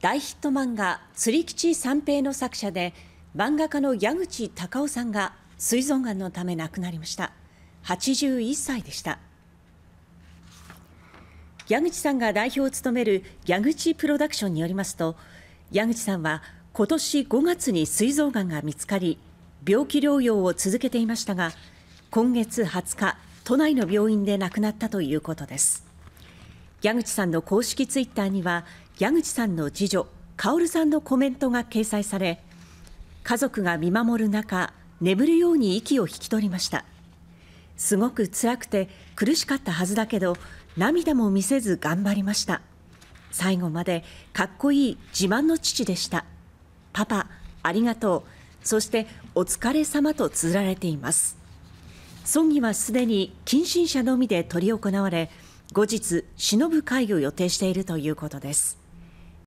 大ヒット漫画「釣り吉三平」の作者で漫画家の矢口貴夫さんが膵臓がんのため亡くなりました。81歳でした。矢口さんが代表を務める矢口プロダクションによりますと、矢口さんは今年5月に膵臓がんが見つかり、病気療養を続けていましたが、今月20日都内の病院で亡くなったということです。矢口さんの公式ツイッターには矢口さんの次女薫さんのコメントが掲載され、家族が見守る中、眠るように息を引き取りました。すごく辛くて苦しかったはずだけど、涙も見せず頑張りました。最後までかっこいい自慢の父でした。パパ、ありがとう。そしてお疲れ様と綴られています。葬儀はすでに近親者のみで執り行われ、後日、偲ぶ会を予定しているということです。